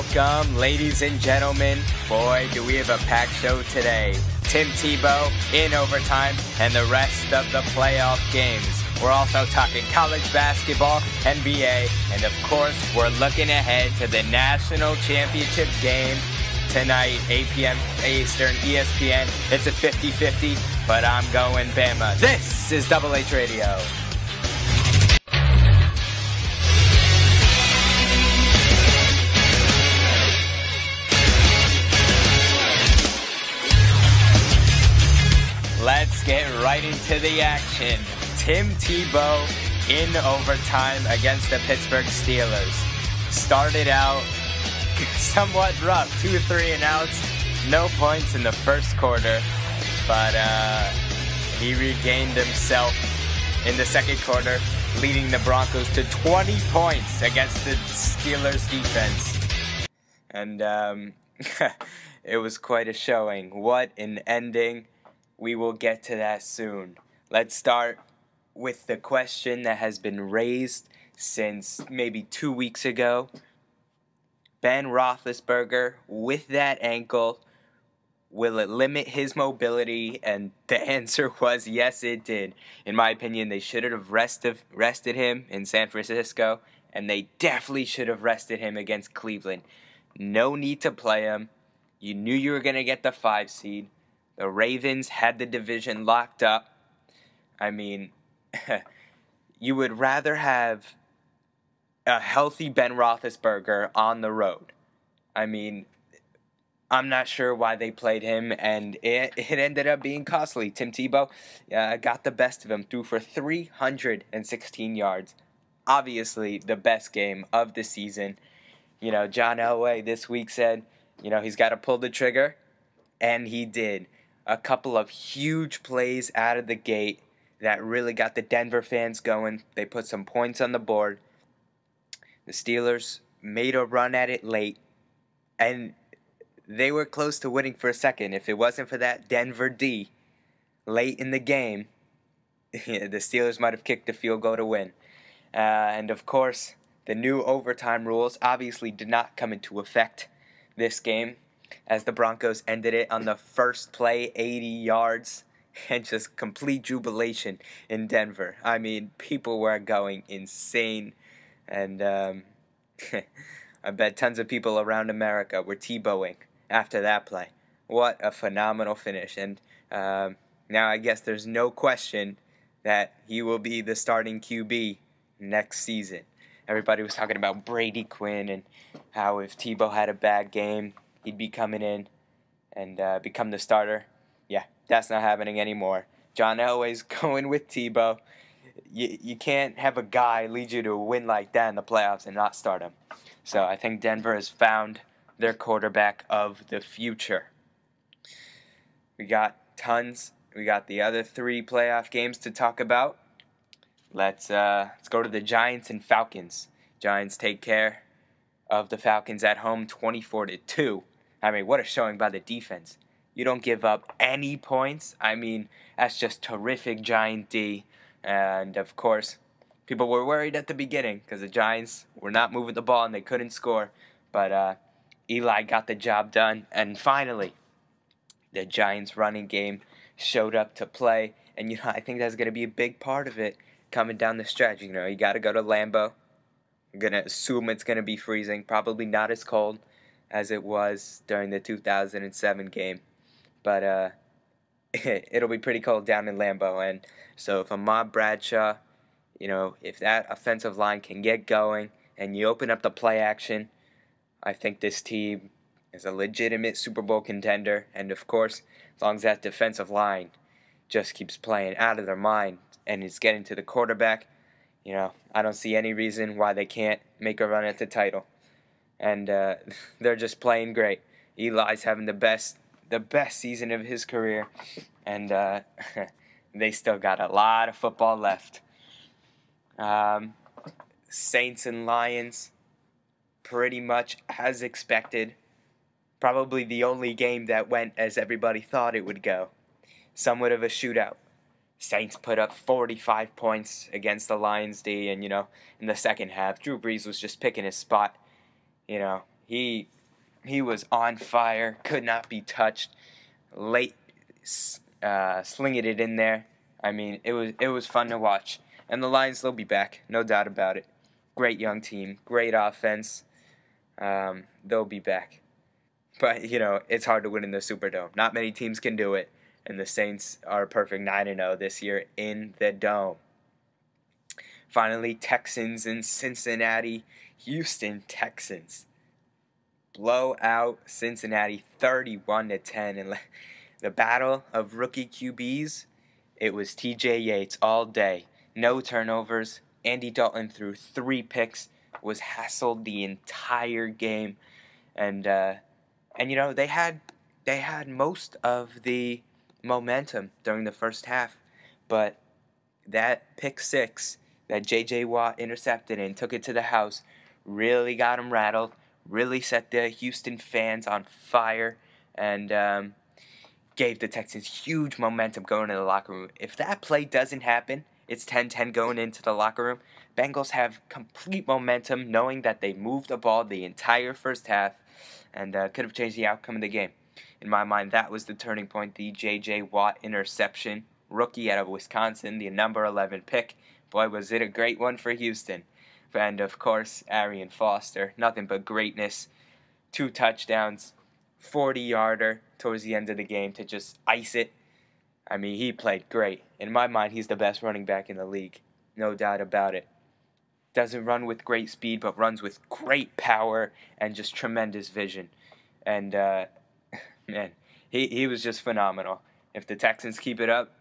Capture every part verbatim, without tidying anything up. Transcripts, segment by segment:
Welcome, ladies and gentlemen. Boy, do we have a packed show today. Tim Tebow in overtime and the rest of the playoff games. We're also talking college basketball, N B A, and of course, we're looking ahead to the national championship game tonight, eight p.m. Eastern, E S P N. It's a fifty-fifty, but I'm going Bama. This is Double H Radio. Let's get right into the action. Tim Tebow in overtime against the Pittsburgh Steelers. Started out somewhat rough, two three and outs, no points in the first quarter, but uh, he regained himself in the second quarter, leading the Broncos to twenty points against the Steelers defense. And um, it was quite a showing. What an ending. We will get to that soon. Let's start with the question that has been raised since maybe two weeks ago. Ben Roethlisberger, with that ankle, will it limit his mobility? And the answer was yes, it did. In my opinion, they should have rested, rested him in San Francisco, and they definitely should have rested him against Cleveland. No need to play him. You knew you were going to get the five seed. The Ravens had the division locked up. I mean, you would rather have a healthy Ben Roethlisberger on the road. I mean, I'm not sure why they played him, and it, it ended up being costly. Tim Tebow uh, got the best of him, threw for three hundred sixteen yards. Obviously, the best game of the season. You know, John Elway this week said, you know, he's got to pull the trigger, and he did. A couple of huge plays out of the gate that really got the Denver fans going. They put some points on the board. The Steelers made a run at it late, and they were close to winning for a second. If it wasn't for that Denver D late in the game, the Steelers might have kicked a field goal to win. Uh, and, of course, the new overtime rules obviously did not come into effect this game, as the Broncos ended it on the first play, eighty yards, and just complete jubilation in Denver. I mean, people were going insane, and um, I bet tons of people around America were Tebowing after that play. What a phenomenal finish, and um, now I guess there's no question that he will be the starting Q B next season. Everybody was talking about Brady Quinn and how if Tebow had a bad game, he'd be coming in and uh, become the starter. Yeah, that's not happening anymore. John Elway's going with Tebow. You, you can't have a guy lead you to a win like that in the playoffs and not start him. So I think Denver has found their quarterback of the future. We got tons. We got the other three playoff games to talk about. Let's, uh, let's go to the Giants and Falcons. Giants take care of the Falcons at home, twenty-four to two. I mean, what a showing by the defense. You don't give up any points. I mean, that's just terrific Giant D. And, of course, people were worried at the beginning because the Giants were not moving the ball and they couldn't score. But uh, Eli got the job done. And, finally, the Giants' running game showed up to play. And, you know, I think that's going to be a big part of it coming down the stretch. You know, you got to go to Lambeau. I'm going to assume it's going to be freezing. Probably not as cold as it was during the two thousand seven game. But uh, it'll be pretty cold down in Lambeau. And so if Ahmad Bradshaw, you know, if that offensive line can get going and you open up the play action, I think this team is a legitimate Super Bowl contender. And, of course, as long as that defensive line just keeps playing out of their mind and it's getting to the quarterback, you know, I don't see any reason why they can't make a run at the title. And uh, they're just playing great. Eli's having the best the best season of his career. And uh, they still got a lot of football left. Um, Saints and Lions, pretty much as expected. Probably the only game that went as everybody thought it would go. Somewhat of a shootout. Saints put up forty-five points against the Lions D. And, you know, in the second half, Drew Brees was just picking his spot. You know, He he was on fire, could not be touched. Late, uh, slinging it in there. I mean, it was it was fun to watch. And the Lions, they'll be back, no doubt about it. Great young team, great offense. Um, they'll be back. But, you know, it's hard to win in the Superdome. Not many teams can do it. And the Saints are a perfect nine and oh this year in the Dome. Finally, Texans in Cincinnati. Houston Texans blow out Cincinnati thirty-one to ten. And the battle of rookie Q Bs, it was T J. Yates all day. No turnovers. Andy Dalton threw three picks, was hassled the entire game. And, uh, and you know, they had, they had most of the momentum during the first half. But that pick six that J J. Watt intercepted and took it to the house really got him rattled, really set the Houston fans on fire, and um, gave the Texans huge momentum going into the locker room. If that play doesn't happen, it's ten ten going into the locker room. Bengals have complete momentum knowing that they moved the ball the entire first half and uh, could have changed the outcome of the game. In my mind, that was the turning point, the J J. Watt interception, rookie out of Wisconsin, the number eleven pick. Boy, was it a great one for Houston. And, of course, Arian Foster, nothing but greatness. Two touchdowns, forty-yarder towards the end of the game to just ice it. I mean, he played great. In my mind, he's the best running back in the league. No doubt about it. Doesn't run with great speed, but runs with great power and just tremendous vision. And, uh, man, he, he was just phenomenal. If the Texans keep it up,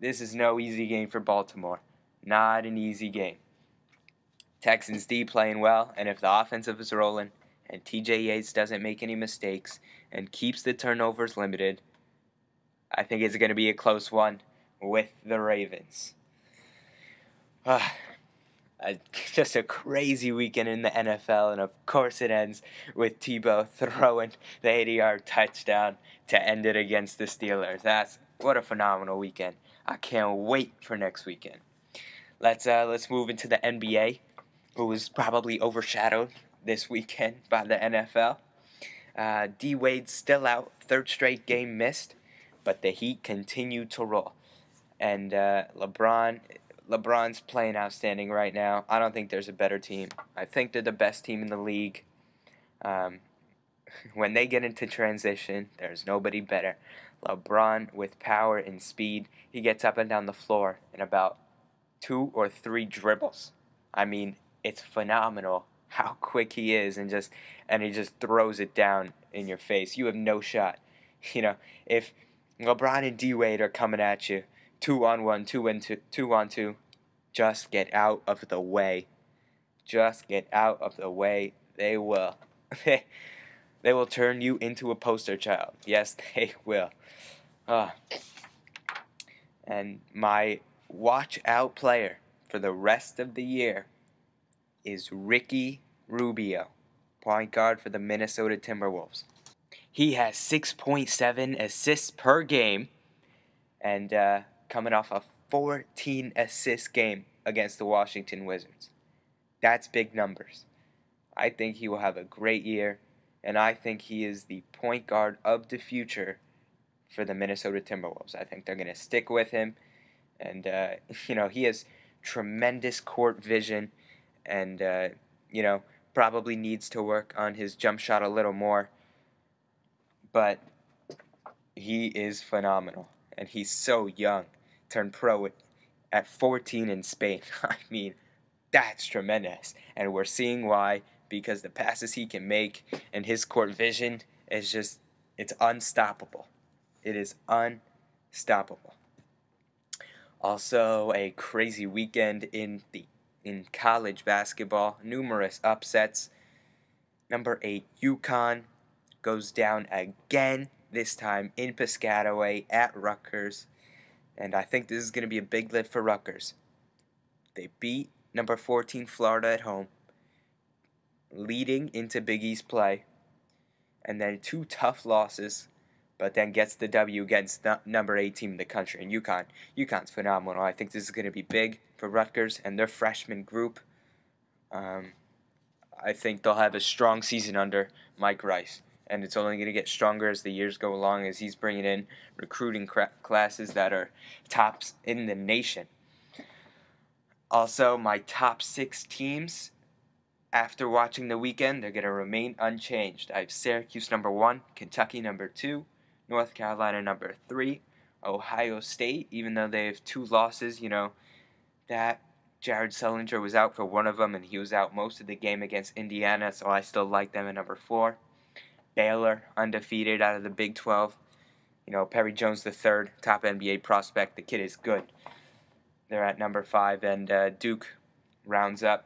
this is no easy game for Baltimore. Not an easy game. Texans D playing well, and if the offensive is rolling and T J. Yates doesn't make any mistakes and keeps the turnovers limited, I think it's going to be a close one with the Ravens. Uh, just a crazy weekend in the N F L, and of course it ends with Tebow throwing the eighty-yard touchdown to end it against the Steelers. That's what a phenomenal weekend. I can't wait for next weekend. Let's uh, let's move into the N B A, who was probably overshadowed this weekend by the N F L. Uh, D. Wade's still out, third straight game missed, but the Heat continue to roll. And uh, LeBron, LeBron's playing outstanding right now. I don't think there's a better team. I think they're the best team in the league. Um, when they get into transition, there's nobody better. LeBron with power and speed, he gets up and down the floor in about two or three dribbles. I mean, it's phenomenal how quick he is, and just and he just throws it down in your face. You have no shot. You know, if LeBron and D Wade are coming at you, two on one, two and two, two on two, just get out of the way. Just get out of the way. They will. They will turn you into a poster child. Yes, they will. Uh, and my watch out player for the rest of the year is Ricky Rubio, point guard for the Minnesota Timberwolves. He has six point seven assists per game, and uh, coming off a fourteen assist game against the Washington Wizards. That's big numbers. I think he will have a great year, and I think he is the point guard of the future for the Minnesota Timberwolves. I think they're going to stick with him. And, uh, you know, he has tremendous court vision and, uh, you know, probably needs to work on his jump shot a little more. But he is phenomenal. And he's so young. Turned pro at fourteen in Spain. I mean, that's tremendous. And we're seeing why, because the passes he can make and his court vision is just, it's unstoppable. It is unstoppable. Also, a crazy weekend in the in college basketball. Numerous upsets. Number eight, UConn goes down again. This time in Piscataway at Rutgers, and I think this is going to be a big lift for Rutgers. They beat number fourteen Florida at home, leading into Big East play, and then two tough losses. But then gets the W against the number eight team in the country, and UConn. UConn's phenomenal. I think this is going to be big for Rutgers and their freshman group. Um, I think they'll have a strong season under Mike Rice, and it's only going to get stronger as the years go along as he's bringing in recruiting cra- classes that are tops in the nation. Also, my top six teams, after watching the weekend, they're going to remain unchanged. I have Syracuse number one, Kentucky number two, North Carolina number three, Ohio State, even though they have two losses, you know, that Jared Sullinger was out for one of them, and he was out most of the game against Indiana, so I still like them at number four. Baylor, undefeated out of the Big twelve. You know, Perry Jones the third, top N B A prospect. The kid is good. They're at number five, and uh, Duke rounds up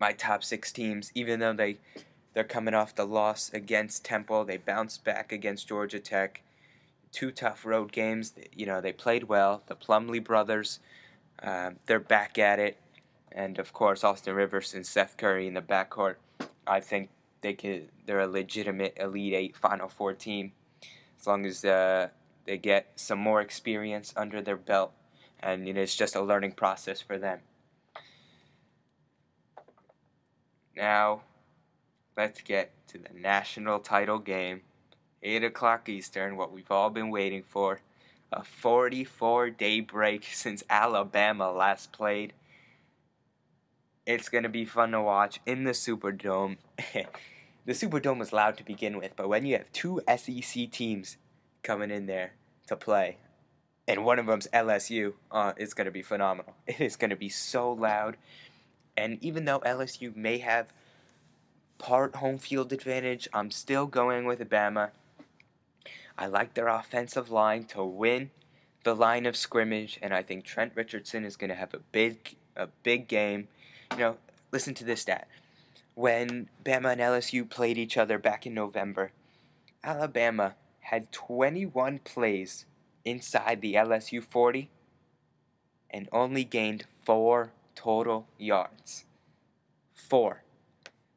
my top six teams. Even though they, they're coming off the loss against Temple, they bounced back against Georgia Tech. Two tough road games. You know, they played well. The Plumlee brothers, uh, they're back at it. And, of course, Austin Rivers and Seth Curry in the backcourt. I think they can, they're a legitimate Elite Eight, Final Four team as long as uh, they get some more experience under their belt. And you know, it's just a learning process for them. Now, let's get to the national title game. eight o'clock Eastern, what we've all been waiting for. A forty-four day break since Alabama last played. It's going to be fun to watch in the Superdome. The Superdome was loud to begin with, but when you have two S E C teams coming in there to play, and one of them's L S U, uh, it's going to be phenomenal. It is going to be so loud. And even though L S U may have part home field advantage, I'm still going with Alabama. I like their offensive line to win the line of scrimmage, and I think Trent Richardson is going to have a big, a big game. You know, listen to this stat. When Bama and L S U played each other back in November, Alabama had twenty-one plays inside the L S U forty and only gained four total yards. Four.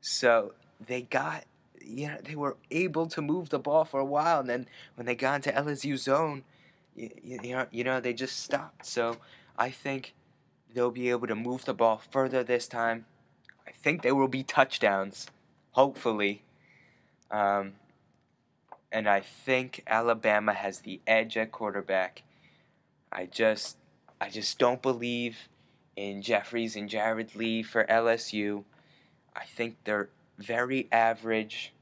So they got, you know, they were able to move the ball for a while, and then when they got into L S U zone, you, you know, you know, they just stopped. So I think they'll be able to move the ball further this time. I think there will be touchdowns, hopefully. Um, and I think Alabama has the edge at quarterback. I just, I just don't believe in Jeffries and Jared Lee for L S U. I think they're very average,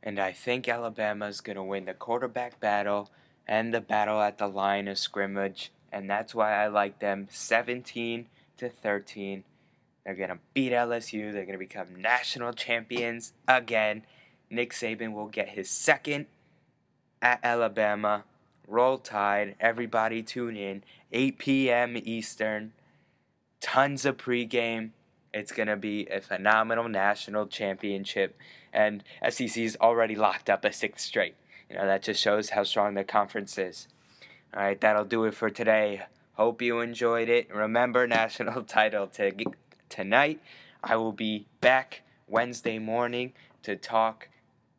and I think Alabama's going to win the quarterback battle and the battle at the line of scrimmage, and that's why I like them seventeen to thirteen. They're going to beat L S U. They're going to become national champions again. Nick Saban will get his second at Alabama. Roll Tide. Everybody tune in. eight p.m. Eastern. Tons of pregame. It's going to be a phenomenal national championship, and S E C's already locked up a sixth straight. You know, that just shows how strong the conference is. All right, that'll do it for today. Hope you enjoyed it. Remember, national title t- tonight. I will be back Wednesday morning to talk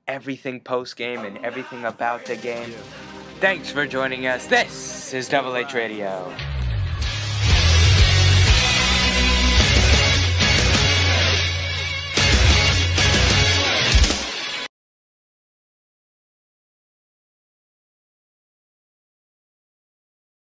everything post-game and everything about the game. Thanks for joining us. This is Double H Radio.